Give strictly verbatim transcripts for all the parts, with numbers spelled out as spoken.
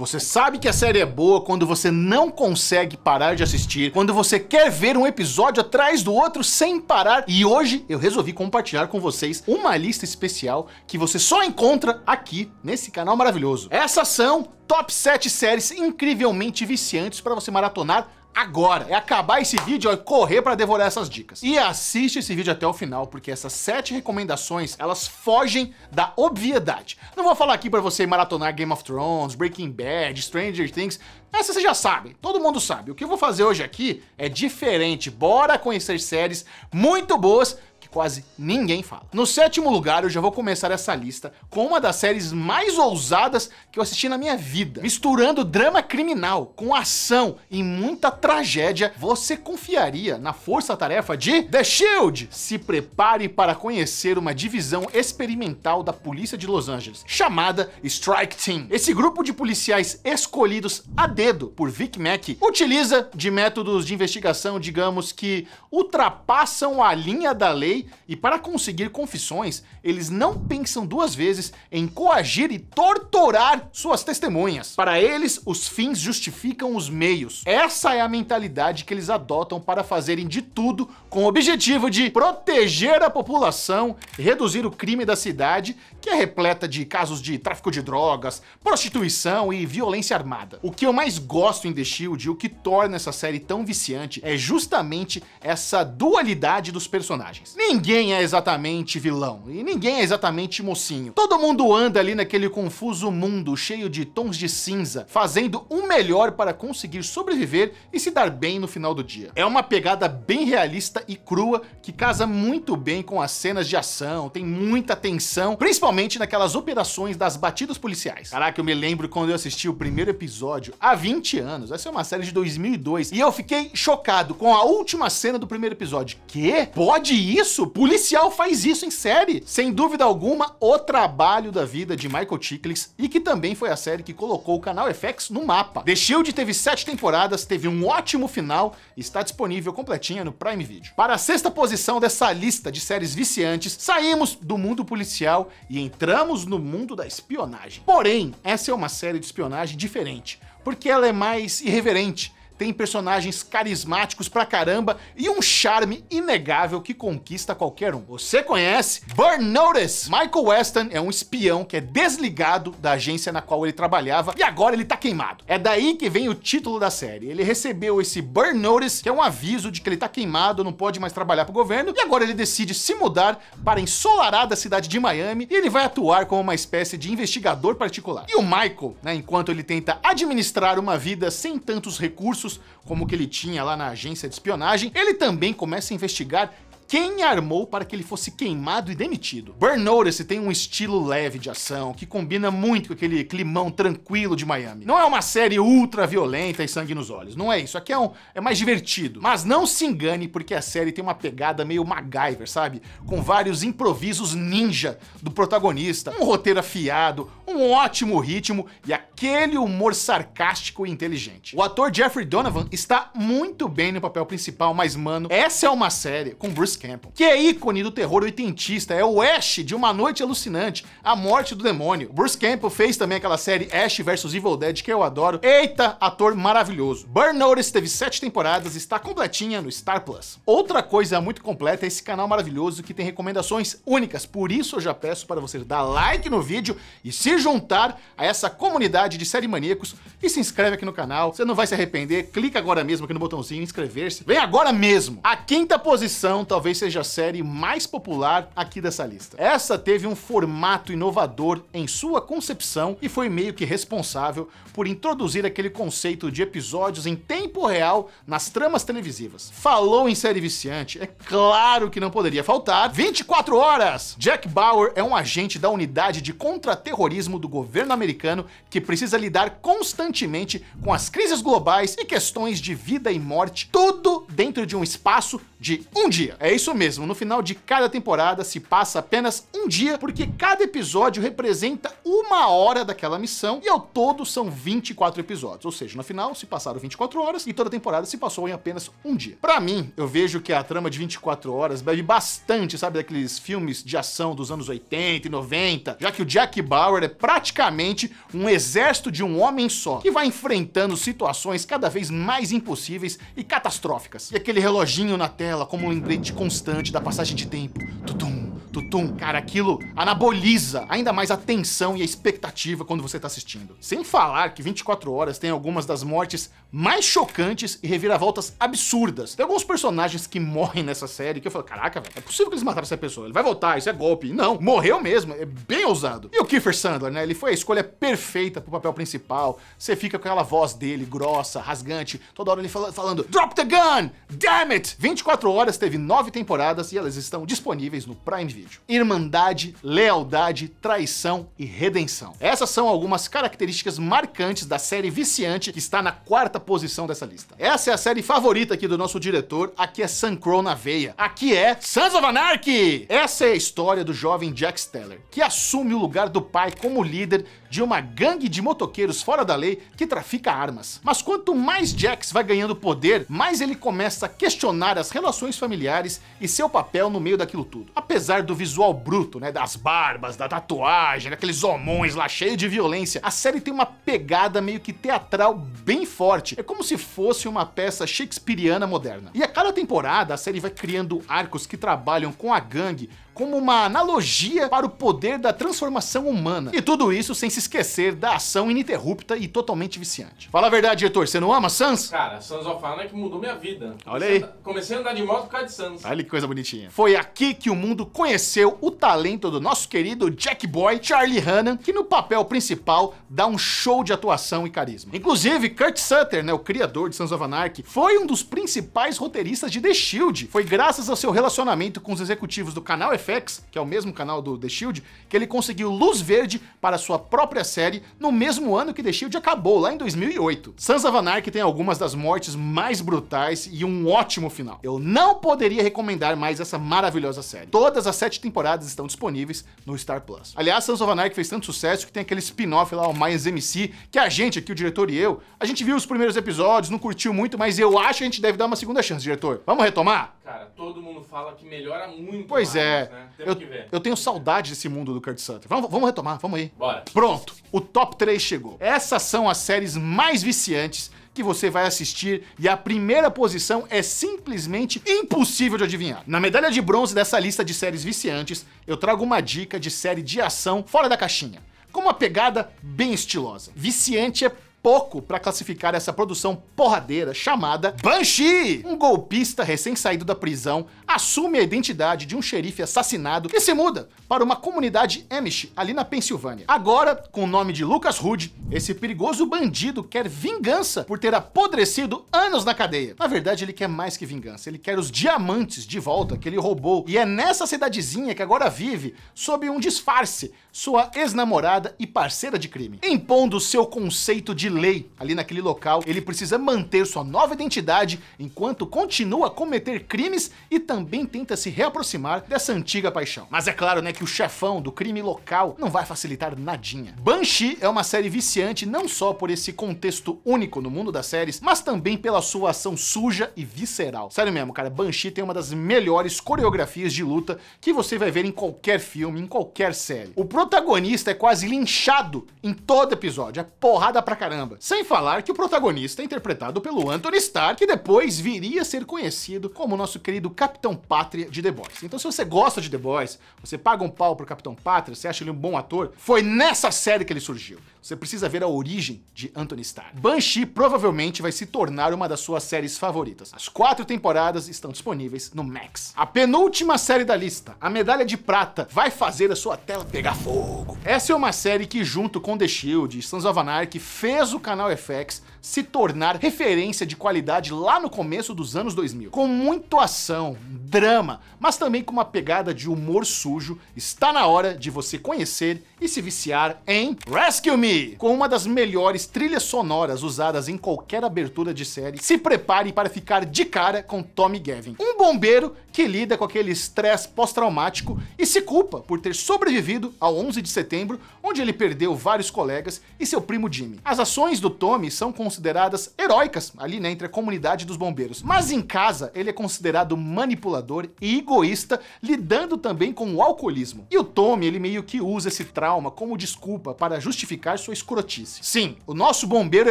Você sabe que a série é boa quando você não consegue parar de assistir, quando você quer ver um episódio atrás do outro sem parar. E hoje eu resolvi compartilhar com vocês uma lista especial que você só encontra aqui nesse canal maravilhoso. Essas são top sete séries incrivelmente viciantes para você maratonar agora. É acabar esse vídeo e correr para devorar essas dicas. E assiste esse vídeo até o final, porque essas sete recomendações, elas fogem da obviedade. Não vou falar aqui para você maratonar Game of Thrones, Breaking Bad, Stranger Things. Essas vocês já sabem, todo mundo sabe. O que eu vou fazer hoje aqui é diferente. Bora conhecer séries muito boas que quase ninguém fala. No sétimo lugar, eu já vou começar essa lista com uma das séries mais ousadas que eu assisti na minha vida. Misturando drama criminal com ação e muita tragédia, você confiaria na força-tarefa de The Shield? Se prepare para conhecer uma divisão experimental da polícia de Los Angeles, chamada Strike Team. Esse grupo de policiais escolhidos a dedo por Vic Mackey utiliza de métodos de investigação, digamos que ultrapassam a linha da lei, e para conseguir confissões, eles não pensam duas vezes em coagir e torturar suas testemunhas. Para eles, os fins justificam os meios. Essa é a mentalidade que eles adotam para fazerem de tudo com o objetivo de proteger a população, reduzir o crime da cidade, que é repleta de casos de tráfico de drogas, prostituição e violência armada. O que eu mais gosto em The Shield e o que torna essa série tão viciante é justamente essa dualidade dos personagens. Ninguém é exatamente vilão e ninguém é exatamente mocinho. Todo mundo anda ali naquele confuso mundo cheio de tons de cinza, fazendo o melhor para conseguir sobreviver e se dar bem no final do dia. É uma pegada bem realista e crua que casa muito bem com as cenas de ação, tem muita tensão, principalmente naquelas operações das batidas policiais. Caraca, eu me lembro quando eu assisti o primeiro episódio há vinte anos, essa é uma série de dois mil e dois, e eu fiquei chocado com a última cena do primeiro episódio. Que? Pode isso? Isso, policial faz isso em série. Sem dúvida alguma, o trabalho da vida de Michael Chiklis, e que também foi a série que colocou o canal F X no mapa. The Shield teve sete temporadas, teve um ótimo final e está disponível completinha no Prime Video. Para a sexta posição dessa lista de séries viciantes, saímos do mundo policial e entramos no mundo da espionagem. Porém, essa é uma série de espionagem diferente, porque ela é mais irreverente. Tem personagens carismáticos pra caramba e um charme inegável que conquista qualquer um. Você conhece Burn Notice? Michael Weston é um espião que é desligado da agência na qual ele trabalhava e agora ele tá queimado. É daí que vem o título da série. Ele recebeu esse Burn Notice, que é um aviso de que ele tá queimado, não pode mais trabalhar pro governo, e agora ele decide se mudar para a ensolarada cidade de Miami e ele vai atuar como uma espécie de investigador particular. E o Michael, né, enquanto ele tenta administrar uma vida sem tantos recursos como que ele tinha lá na agência de espionagem, ele também começa a investigar quem armou para que ele fosse queimado e demitido. Burn Notice tem um estilo leve de ação que combina muito com aquele climão tranquilo de Miami. Não é uma série ultra violenta e sangue nos olhos, não é isso. Aqui é, um, é mais divertido. Mas não se engane, porque a série tem uma pegada meio MacGyver, sabe? Com vários improvisos ninja do protagonista, um roteiro afiado, um ótimo ritmo e aquele humor sarcástico e inteligente. O ator Jeffrey Donovan está muito bem no papel principal, mas mano, essa é uma série com Bruce Campbell, que é ícone do terror oitentista, é o Ash de Uma Noite Alucinante, A Morte do Demônio. Bruce Campbell fez também aquela série Ash vs Evil Dead, que eu adoro. Eita, ator maravilhoso. Burn Notice teve sete temporadas e está completinha no Star Plus. Outra coisa muito completa é esse canal maravilhoso que tem recomendações únicas, por isso eu já peço para você dar like no vídeo e se juntar a essa comunidade de série maníacos e se inscreve aqui no canal, você não vai se arrepender. Clica agora mesmo aqui no botãozinho inscrever-se, vem agora mesmo. A quinta posição talvez seja a série mais popular aqui dessa lista. Essa teve um formato inovador em sua concepção e foi meio que responsável por introduzir aquele conceito de episódios em tempo real nas tramas televisivas. Falou em série viciante, é claro que não poderia faltar vinte e quatro horas! Jack Bauer é um agente da unidade de contraterrorismo do governo americano que precisa lidar constantemente com as crises globais e questões de vida e morte, tudo dentro de um espaço de um dia. É isso isso mesmo, no final de cada temporada se passa apenas um dia, porque cada episódio representa uma hora daquela missão, e ao todo são vinte e quatro episódios, ou seja, no final se passaram vinte e quatro horas e toda temporada se passou em apenas um dia. Pra mim, eu vejo que a trama de vinte e quatro horas bebe bastante, sabe, daqueles filmes de ação dos anos oitenta e noventa, já que o Jack Bauer é praticamente um exército de um homem só, que vai enfrentando situações cada vez mais impossíveis e catastróficas. E aquele reloginho na tela como um lembrete constante da passagem de tempo. Tutum, tutum. Cara, aquilo anaboliza ainda mais a tensão e a expectativa quando você tá assistindo. Sem falar que vinte e quatro horas tem algumas das mortes mais chocantes e reviravoltas absurdas. Tem alguns personagens que morrem nessa série que eu falo, caraca, velho, é possível que eles mataram essa pessoa, ele vai voltar, isso é golpe. Não, morreu mesmo, é bem ousado. E o Kiefer Sandler, né, ele foi a escolha perfeita pro papel principal. Você fica com aquela voz dele, grossa, rasgante, toda hora ele fala, falando Drop the gun, damn it! vinte e quatro horas teve nove temporadas e elas estão disponíveis no Prime Video. Irmandade, lealdade, traição e redenção. Essas são algumas características marcantes da série viciante que está na quarta posição dessa lista. Essa é a série favorita aqui do nosso diretor, aqui é Sam Crow na veia. Aqui é Sons of Anarchy! Essa é a história do jovem Jax Teller, que assume o lugar do pai como líder de uma gangue de motoqueiros fora da lei que trafica armas. Mas quanto mais Jax vai ganhando poder, mais ele começa a questionar as relações familiares e seu papel no meio daquilo tudo. Apesar do visual bruto, né, das barbas, da tatuagem, daqueles homões lá cheios de violência, a série tem uma pegada meio que teatral bem forte. É como se fosse uma peça shakespeariana moderna. E a cada temporada a série vai criando arcos que trabalham com a gangue como uma analogia para o poder da transformação humana. E tudo isso sem se esquecer da ação ininterrupta e totalmente viciante. Fala a verdade, diretor, você não ama Sans? Cara, Sons of Anarchy mudou minha vida. Olha aí. Comecei a andar de moto por causa de Sans. Olha que coisa bonitinha. Foi aqui que o mundo conheceu o talento do nosso querido Jack Boy, Charlie Hunnam, que no papel principal dá um show de atuação e carisma. Inclusive, Kurt Sutter, né, o criador de Sons of Anarchy, foi um dos principais roteiristas de The Shield. Foi graças ao seu relacionamento com os executivos do canal F X, que é o mesmo canal do The Shield, que ele conseguiu luz verde para sua própria própria série no mesmo ano que The Shield acabou, lá em dois mil e oito. Sons of Anarchy tem algumas das mortes mais brutais e um ótimo final. Eu não poderia recomendar mais essa maravilhosa série. Todas as sete temporadas estão disponíveis no Star Plus. Aliás, Sons of Anarchy fez tanto sucesso que tem aquele spin-off lá, o Mayans M C, que a gente aqui, o diretor e eu, a gente viu os primeiros episódios, não curtiu muito, mas eu acho que a gente deve dar uma segunda chance, diretor. Vamos retomar? Cara, todo mundo fala que melhora muito. Pois mais, é. Né? Temos eu, que ver. Eu tenho saudade desse mundo do Kurt Sutter. Vamos, vamos retomar, vamos aí. Bora. Pronto, o top três chegou. Essas são as séries mais viciantes que você vai assistir e a primeira posição é simplesmente impossível de adivinhar. Na medalha de bronze dessa lista de séries viciantes, eu trago uma dica de série de ação fora da caixinha, com uma pegada bem estilosa. Viciante é pouco para classificar essa produção porradeira chamada Banshee. Um golpista recém-saído da prisão assume a identidade de um xerife assassinado e se muda para uma comunidade Amish ali na Pensilvânia. Agora, com o nome de Lucas Hood, esse perigoso bandido quer vingança por ter apodrecido anos na cadeia. Na verdade, ele quer mais que vingança, ele quer os diamantes de volta que ele roubou. E é nessa cidadezinha que agora vive, sob um disfarce, sua ex-namorada e parceira de crime. Impondo seu conceito de lei ali naquele local, ele precisa manter sua nova identidade enquanto continua a cometer crimes e também tenta se reaproximar dessa antiga paixão. Mas é claro, né, que o chefão do crime local não vai facilitar nadinha. Banshee é uma série viciante não só por esse contexto único no mundo das séries, mas também pela sua ação suja e visceral. Sério mesmo, cara, Banshee tem uma das melhores coreografias de luta que você vai ver em qualquer filme, em qualquer série. O protagonista é quase linchado em todo episódio, é porrada pra caramba. Sem falar que o protagonista é interpretado pelo Anthony Stark, que depois viria a ser conhecido como o nosso querido Capitão Pátria de The Boys. Então, se você gosta de The Boys, você paga um pau pro Capitão Pátria, você acha ele um bom ator, foi nessa série que ele surgiu. Você precisa ver a origem de Anthony Stark. Banshee provavelmente vai se tornar uma das suas séries favoritas. As quatro temporadas estão disponíveis no Max. A penúltima série da lista, a medalha de prata, vai fazer a sua tela pegar fogo. Essa é uma série que, junto com The Shield e Sons of Anarchy, fez faz o canal F X se tornar referência de qualidade lá no começo dos anos dois mil. Com muita ação, drama, mas também com uma pegada de humor sujo, está na hora de você conhecer e se viciar em Rescue Me! Com uma das melhores trilhas sonoras usadas em qualquer abertura de série, se prepare para ficar de cara com Tommy Gavin, um bombeiro que lida com aquele estresse pós-traumático e se culpa por ter sobrevivido ao onze de setembro, onde ele perdeu vários colegas e seu primo Jimmy. As ações do Tommy são consideradas heróicas ali, né, entre a comunidade dos bombeiros, mas em casa ele é considerado manipulador e egoísta, lidando também com o alcoolismo. E o Tommy, ele meio que usa esse trauma como desculpa para justificar sua escrotice. Sim, o nosso bombeiro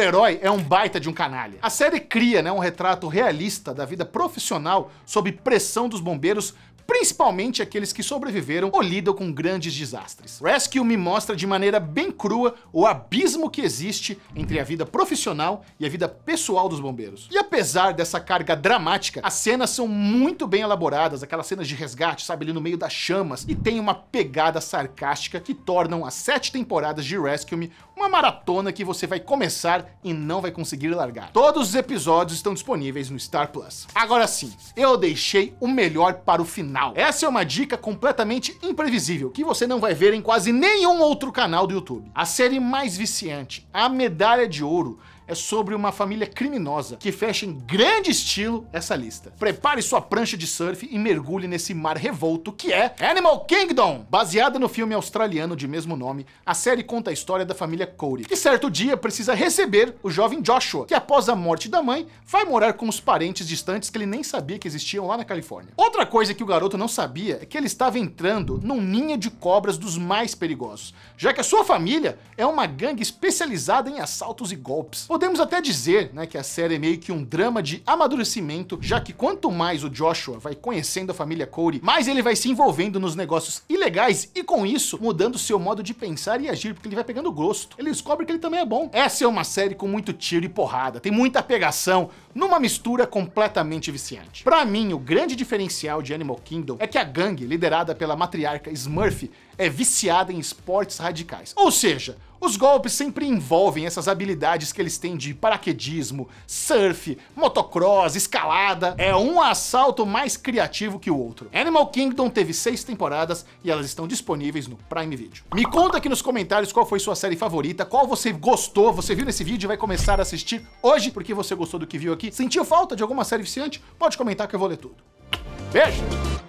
herói é um baita de um canalha. A série cria, né, um retrato realista da vida profissional sob pressão dos bombeiros, principalmente aqueles que sobreviveram ou lidam com grandes desastres. Rescue Me mostra de maneira bem crua o abismo que existe entre a vida profissional e a vida pessoal dos bombeiros. E apesar dessa carga dramática, as cenas são muito bem elaboradas, aquelas cenas de resgate, sabe, ali no meio das chamas, e tem uma pegada sarcástica que tornam as sete temporadas de Rescue Me uma maratona que você vai começar e não vai conseguir largar. Todos os episódios estão disponíveis no Star Plus. Agora sim, eu deixei o melhor para o final. Essa é uma dica completamente imprevisível, que você não vai ver em quase nenhum outro canal do YouTube. A série mais viciante, A Medalha de Ouro, é sobre uma família criminosa que fecha em grande estilo essa lista. Prepare sua prancha de surf e mergulhe nesse mar revolto que é Animal Kingdom! Baseada no filme australiano de mesmo nome, a série conta a história da família Cody, que certo dia precisa receber o jovem Joshua, que após a morte da mãe, vai morar com os parentes distantes que ele nem sabia que existiam lá na Califórnia. Outra coisa que o garoto não sabia é que ele estava entrando num ninho de cobras dos mais perigosos, já que a sua família é uma gangue especializada em assaltos e golpes. Podemos até dizer, né, que a série é meio que um drama de amadurecimento, já que quanto mais o Joshua vai conhecendo a família Cody, mais ele vai se envolvendo nos negócios ilegais e com isso mudando seu modo de pensar e agir, porque ele vai pegando gosto. Ele descobre que ele também é bom. Essa é uma série com muito tiro e porrada, tem muita pegação, numa mistura completamente viciante. Pra mim, o grande diferencial de Animal Kingdom é que a gangue, liderada pela matriarca Smurf, é viciada em esportes radicais. Ou seja, os golpes sempre envolvem essas habilidades que eles têm de paraquedismo, surf, motocross, escalada. É um assalto mais criativo que o outro. Animal Kingdom teve seis temporadas e elas estão disponíveis no Prime Video. Me conta aqui nos comentários qual foi sua série favorita, qual você gostou, você viu nesse vídeo e vai começar a assistir hoje porque você gostou do que viu aqui. Sentiu falta de alguma série viciante? Pode comentar que eu vou ler tudo. Beijo!